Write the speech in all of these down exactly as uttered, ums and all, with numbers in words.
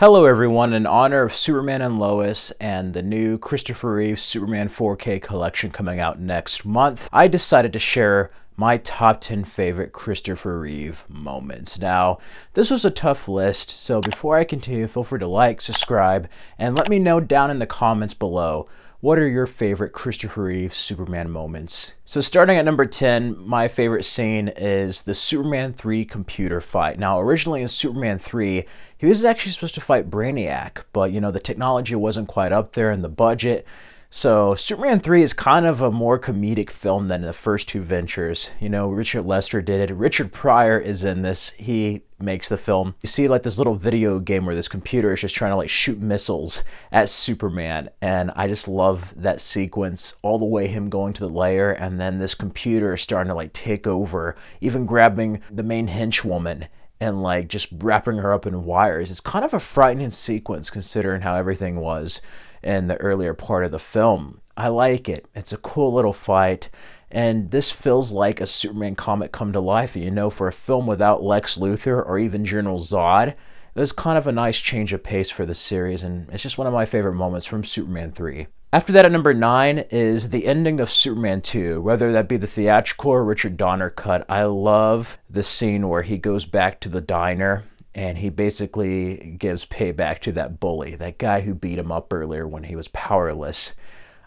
Hello everyone, in honor of Superman and Lois and the new Christopher Reeve Superman four K collection coming out next month, I decided to share my top ten favorite Christopher Reeve moments. Now, this was a tough list, so before I continue, feel free to like, subscribe, and let me know down in the comments below, what are your favorite Christopher Reeve Superman moments? So starting at number ten, my favorite scene is the Superman three computer fight. Now originally in Superman three, he was actually supposed to fight Brainiac, but you know, the technology wasn't quite up there and the budget. So Superman three is kind of a more comedic film than the first two ventures. You know, Richard Lester did it. Richard Pryor is in this. He makes the film. You see like this little video game where this computer is just trying to like shoot missiles at Superman. And I just love that sequence, all the way him going to the lair and then this computer starting to like take over, even grabbing the main henchwoman and like just wrapping her up in wires. It's kind of a frightening sequence considering how everything was in the earlier part of the film. I like it. It's a cool little fight, and this feels like a Superman comic come to life. You know, for a film without Lex Luthor or even General Zod, it was kind of a nice change of pace for the series, and it's just one of my favorite moments from Superman three. After that, at number nine is the ending of Superman two, whether that be the theatrical or Richard Donner cut. I love the scene where he goes back to the diner and he basically gives payback to that bully, that guy who beat him up earlier when he was powerless.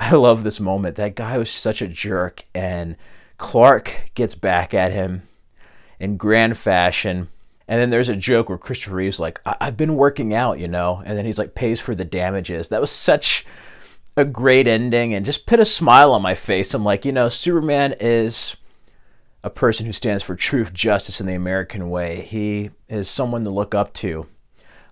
I love this moment. That guy was such a jerk, and Clark gets back at him in grand fashion. And then there's a joke where Christopher Reeve's like, I I've been working out, you know, and then he's like, pays for the damages. That was such a great ending, and just put a smile on my face. I'm like, you know, Superman is a person who stands for truth, justice, and the American way. He is someone to look up to.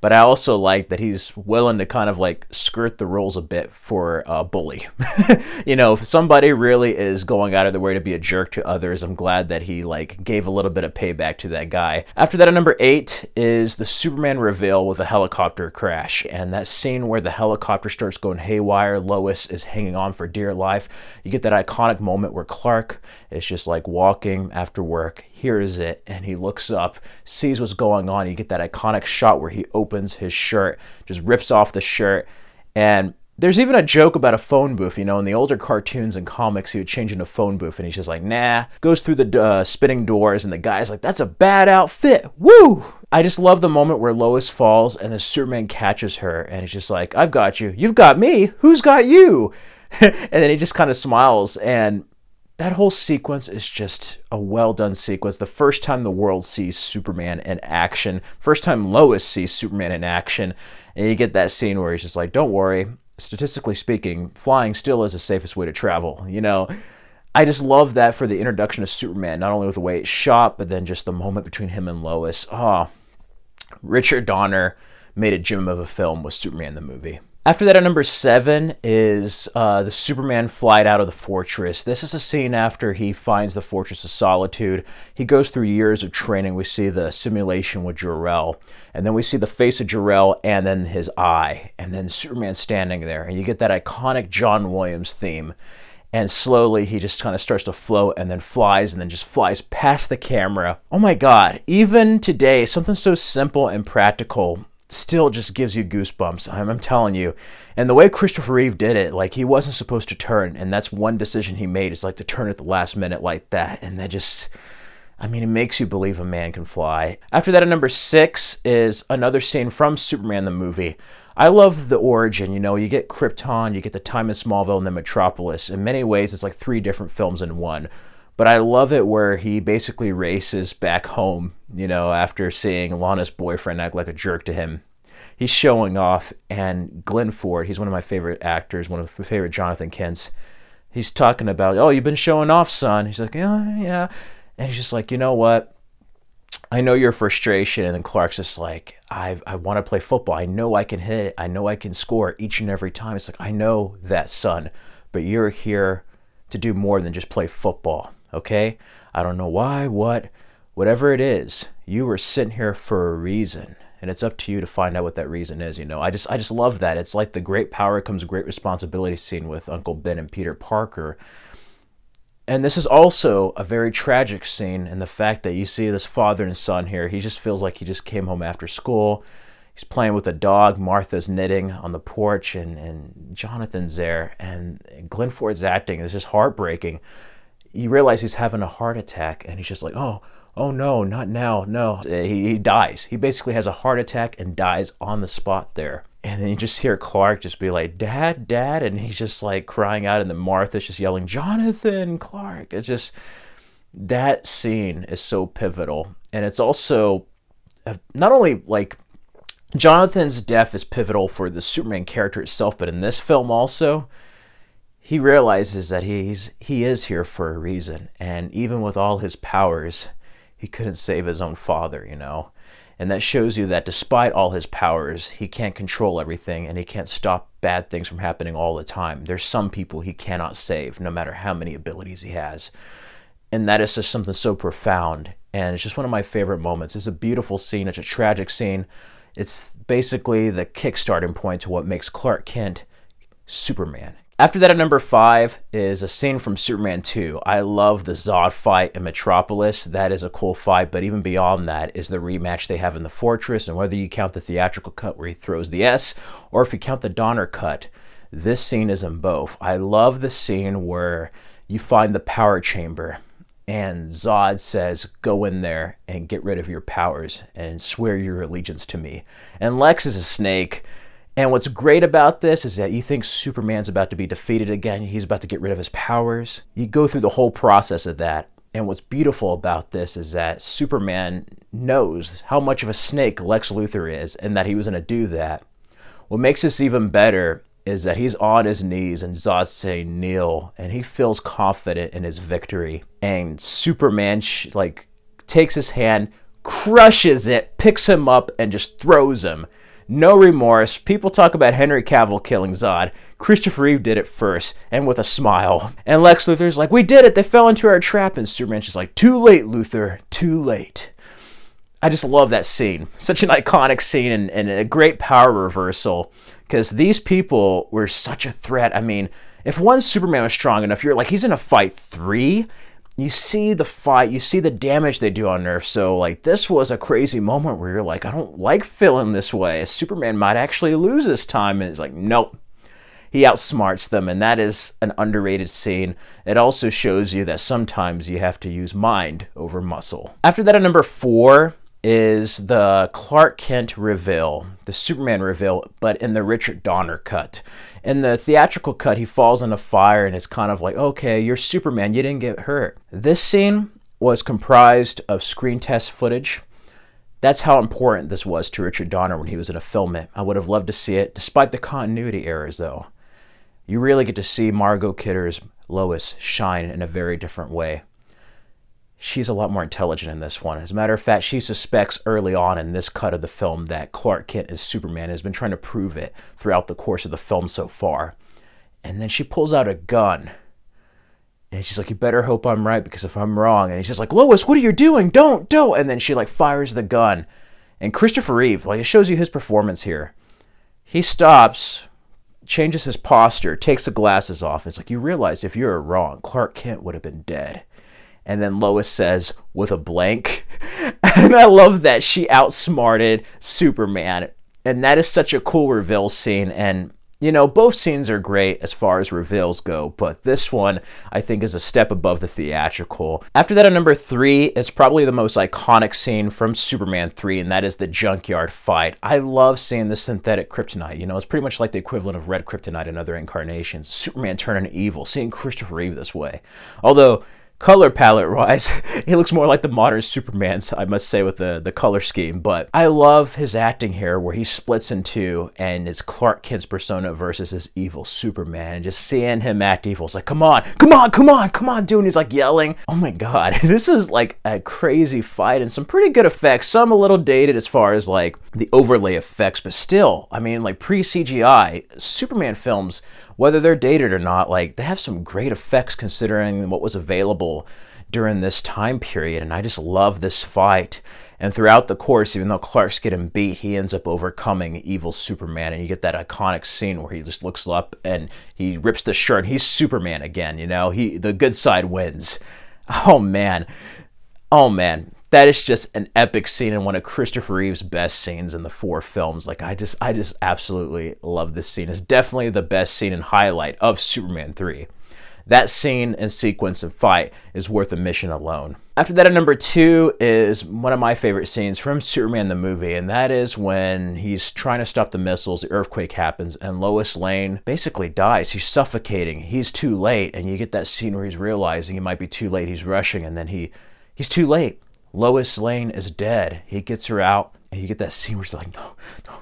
But I also like that he's willing to kind of like skirt the rules a bit for a bully. You know, if somebody really is going out of their way to be a jerk to others, I'm glad that he like gave a little bit of payback to that guy. After that, at number eight is the Superman reveal with a helicopter crash. And that scene where the helicopter starts going haywire, Lois is hanging on for dear life. You get that iconic moment where Clark is just like walking after work, hears it, and he looks up, sees what's going on. You get that iconic shot where he opens his shirt, just rips off the shirt. And there's even a joke about a phone booth. You know, in the older cartoons and comics, he would change into a phone booth, and he's just like, nah, goes through the uh, spinning doors, and the guy's like, that's a bad outfit, woo! I just love the moment where Lois falls, and the Superman catches her, and he's just like, I've got you, you've got me, who's got you? And then he just kind of smiles, and that whole sequence is just a well-done sequence. The first time the world sees Superman in action, first time Lois sees Superman in action, and you get that scene where he's just like, don't worry, statistically speaking, flying still is the safest way to travel, you know? I just love that for the introduction of Superman, not only with the way it's shot, but then just the moment between him and Lois. Oh, Richard Donner made a gem of a film with Superman the movie. After that, at number seven is uh, the Superman flight out of the fortress. This is a scene after he finds the Fortress of Solitude. He goes through years of training. We see the simulation with Jor-El, and then we see the face of Jor-El and then his eye, and then Superman standing there, and you get that iconic John Williams theme. And slowly he just kind of starts to float and then flies and then just flies past the camera. Oh my God, even today, something so simple and practical still just gives you goosebumps, I'm, I'm telling you. And the way Christopher Reeve did it, like he wasn't supposed to turn, and that's one decision he made, is like to turn at the last minute like that. And that just, I mean, it makes you believe a man can fly. After that, at number six is another scene from Superman the movie. I love the origin. You know, you get Krypton, you get the time in Smallville, and then Metropolis. In many ways, it's like three different films in one. But I love it where he basically races back home, you know, after seeing Lana's boyfriend act like a jerk to him. He's showing off, and Glenn Ford, he's one of my favorite actors, one of my favorite Jonathan Kents. He's talking about, oh, you've been showing off, son. He's like, yeah, yeah. And he's just like, you know what? I know your frustration. And then Clark's just like, I, I want to play football. I know I can hit it. I know I can score each and every time. It's like, I know that, son, but you're here to do more than just play football. Okay? I don't know why, what, whatever it is, you were sent here for a reason, and it's up to you to find out what that reason is, you know? I just, I just love that. It's like the great power comes great responsibility scene with Uncle Ben and Peter Parker. And this is also a very tragic scene, and the fact that you see this father and son here, he just feels like he just came home after school. he's playing with a dog. Martha's knitting on the porch, and, and Jonathan's there. And Glenn Ford's acting is just heartbreaking. You realize he's having a heart attack, and he's just like, oh, oh no, not now, no. He, he dies. He basically has a heart attack and dies on the spot there. And then you just hear Clark just be like, Dad, Dad, and he's just like crying out, and then Martha's just yelling, Jonathan, Clark. It's just, that scene is so pivotal. And it's also, not only like, Jonathan's death is pivotal for the Superman character itself, but in this film also, he realizes that he's he is here for a reason. And even with all his powers, he couldn't save his own father, you know? And that shows you that despite all his powers, he can't control everything, and he can't stop bad things from happening all the time. There's some people he cannot save, no matter how many abilities he has. And that is just something so profound. And it's just one of my favorite moments. It's a beautiful scene. It's a tragic scene. It's basically the kick-starting point to what makes Clark Kent Superman. After that, at number five is a scene from Superman two. I love the Zod fight in Metropolis. That is a cool fight, but even beyond that is the rematch they have in the fortress, and whether you count the theatrical cut where he throws the S, or if you count the Donner cut, this scene is in both. I love the scene where you find the power chamber, and Zod says, go in there and get rid of your powers, and swear your allegiance to me. And Lex is a snake. And what's great about this is that you think Superman's about to be defeated again. He's about to get rid of his powers. You go through the whole process of that. And what's beautiful about this is that Superman knows how much of a snake Lex Luthor is, and that he was going to do that. What makes this even better is that he's on his knees, and Zod's saying kneel, and he feels confident in his victory. And Superman sh like takes his hand, crushes it, picks him up, and just throws him. No remorse. People talk about Henry Cavill killing Zod. Christopher Reeve did it first, and with a smile. And Lex Luthor's like, we did it, they fell into our trap. And Superman's just like, too late, Luthor, too late. I just love that scene. Such an iconic scene, and, and a great power reversal, because these people were such a threat. I mean, if one Superman was strong enough, you're like, he's in a fight three. You see the fight, you see the damage they do on Earth. So like, this was a crazy moment where you're like, I don't like feeling this way. Superman might actually lose this time. And it's like, nope. He outsmarts them, and that is an underrated scene. It also shows you that sometimes you have to use mind over muscle. After that, at number four is the Clark Kent reveal, the Superman reveal, but in the Richard Donner cut. In the theatrical cut, he falls into fire, and it's kind of like, okay, you're Superman, you didn't get hurt. This scene was comprised of screen test footage. That's how important this was to Richard Donner when he was in a film it. I would have loved to see it, despite the continuity errors, though. You really get to see Margot Kidder's Lois shine in a very different way. She's a lot more intelligent in this one. As a matter of fact, she suspects early on in this cut of the film that Clark Kent is Superman and has been trying to prove it throughout the course of the film so far. And then she pulls out a gun. And she's like, you better hope I'm right, because if I'm wrong. And he's just like, Lois, what are you doing? Don't, don't. And then she like fires the gun. And Christopher Reeve, like, it shows you his performance here. He stops, changes his posture, takes the glasses off. It's like, you realize if you're wrong, Clark Kent would have been dead. And then Lois says, with a blank. And I love that she outsmarted Superman. And that is such a cool reveal scene. And, you know, both scenes are great as far as reveals go. But this one, I think, is a step above the theatrical. After that, at number three, it's probably the most iconic scene from Superman three. And that is the junkyard fight. I love seeing the synthetic kryptonite. You know, it's pretty much like the equivalent of red kryptonite in other incarnations. Superman turning evil. Seeing Christopher Reeve this way. Although, color palette-wise, he looks more like the modern Superman, I must say, with the, the color scheme. But I love his acting here, where he splits in two, and it's Clark Kent's persona versus his evil Superman. And just seeing him act evil, it's like, come on, come on, come on, come on, dude. And he's like yelling. Oh my God, this is like a crazy fight, and some pretty good effects. Some a little dated as far as like the overlay effects, but still, I mean, like pre-C G I, Superman films, whether they're dated or not, like, they have some great effects considering what was available during this time period. And I just love this fight. And throughout the course, even though Clark's getting beat, he ends up overcoming evil Superman. And you get that iconic scene where he just looks up and he rips the shirt. And he's Superman again, you know? He, the good side wins. Oh, man. Oh, man. that is just an epic scene and one of Christopher Reeve's best scenes in the four films. Like, I just, I just absolutely love this scene. It's definitely the best scene and highlight of Superman three. That scene and sequence of fight is worth a mission alone. After that, at number two is one of my favorite scenes from Superman the movie, and that is when he's trying to stop the missiles, the earthquake happens, and Lois Lane basically dies. He's suffocating, he's too late, and you get that scene where he's realizing he might be too late, he's rushing, and then he, he's too late. Lois Lane is dead. He gets her out, and you get that scene where she's like, no, no, no.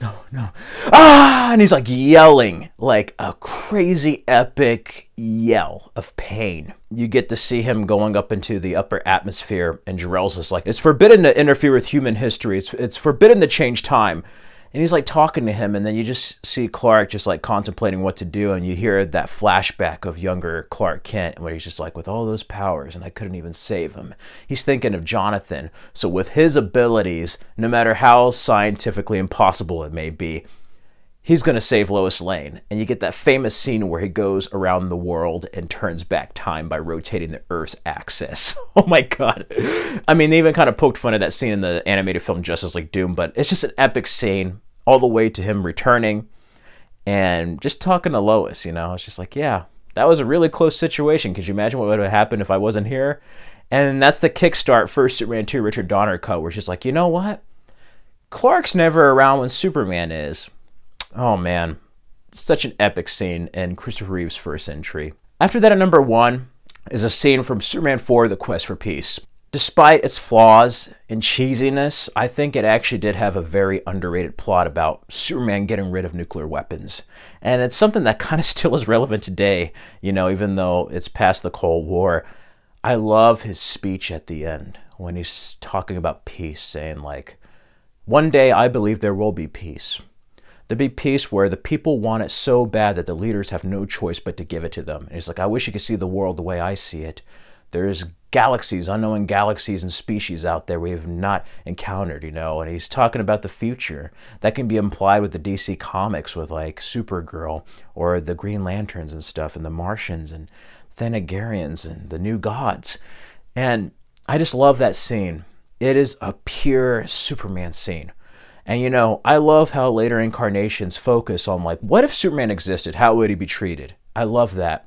No, no. Ah! And he's like yelling, like a crazy epic yell of pain. You get to see him going up into the upper atmosphere, and Jor-El's just like, it's forbidden to interfere with human history. It's, it's forbidden to change time. And he's like talking to him, and then you just see Clark just like contemplating what to do, and you hear that flashback of younger Clark Kent where he's just like, with all those powers and I couldn't even save him. He's thinking of Jonathan. So with his abilities, no matter how scientifically impossible it may be, he's going to save Lois Lane. And you get that famous scene where he goes around the world and turns back time by rotating the Earth's axis. Oh my god. I mean, they even kind of poked fun at that scene in the animated film Justice League Doom, but it's just an epic scene all the way to him returning and just talking to Lois, you know. It's just like, yeah, that was a really close situation. Could you imagine what would have happened if I wasn't here? And that's the kickstart first Superman two Richard Donner cut, where it's just like, you know what? Clark's never around when Superman is. Oh man, such an epic scene in Christopher Reeve's first entry. After that, at number one is a scene from Superman four The Quest for Peace. Despite its flaws and cheesiness, I think it actually did have a very underrated plot about Superman getting rid of nuclear weapons. And it's something that kind of still is relevant today, you know, even though it's past the Cold War. I love his speech at the end when he's talking about peace, saying like, one day I believe there will be peace. There'd be peace where the people want it so bad that the leaders have no choice but to give it to them. And he's like, I wish you could see the world the way I see it. There's galaxies, unknown galaxies and species out there we have not encountered, you know. And he's talking about the future. That can be implied with the D C comics with like Supergirl or the Green Lanterns and stuff, and the Martians and Thanagarians and the new gods. And I just love that scene. It is a pure Superman scene. And, you know, I love how later incarnations focus on, like, what if Superman existed? How would he be treated? I love that.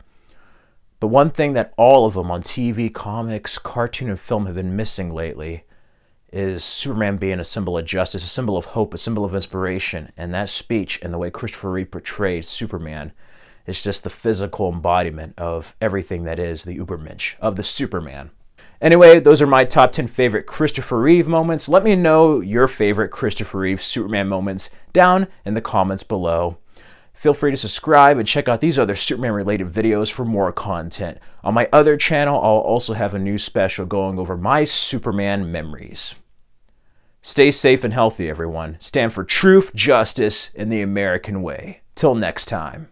But one thing that all of them on T V, comics, cartoon, and film have been missing lately is Superman being a symbol of justice, a symbol of hope, a symbol of inspiration. And that speech and the way Christopher Reeve portrayed Superman is just the physical embodiment of everything that is the Übermensch, of the Superman. Anyway, those are my top ten favorite Christopher Reeve moments. Let me know your favorite Christopher Reeve Superman moments down in the comments below. Feel free to subscribe and check out these other Superman-related videos for more content. On my other channel, I'll also have a new special going over my Superman memories. Stay safe and healthy, everyone. Stand for truth, justice, and the American way. Till next time.